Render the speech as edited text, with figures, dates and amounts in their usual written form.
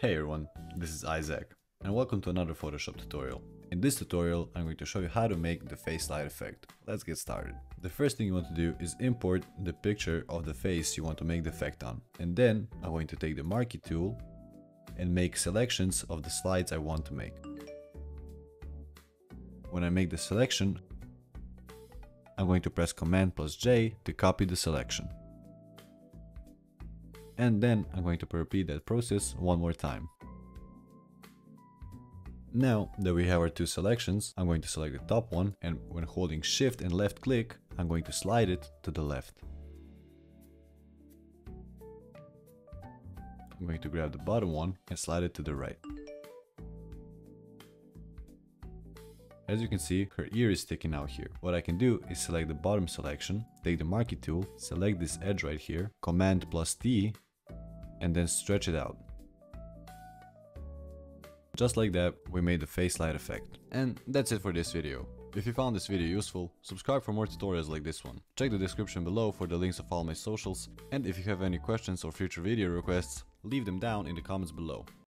Hey everyone, this is Isaac and welcome to another Photoshop tutorial. In this tutorial I'm going to show you how to make the face light effect. Let's get started. The first thing you want to do is import the picture of the face you want to make the effect on. And then I'm going to take the marquee tool and make selections of the slides I want to make. When I make the selection, I'm going to press Command+J to copy the selection. And then I'm going to repeat that process one more time. Now that we have our two selections, I'm going to select the top one, and when holding Shift and left click, I'm going to slide it to the left. I'm going to grab the bottom one and slide it to the right. As you can see, her ear is sticking out here. What I can do is select the bottom selection, take the marquee tool, select this edge right here, Command+T, and then stretch it out. Just like that, we made the face light effect. And that's it for this video. If you found this video useful, subscribe for more tutorials like this one. Check the description below for the links of all my socials, and if you have any questions or future video requests, leave them down in the comments below.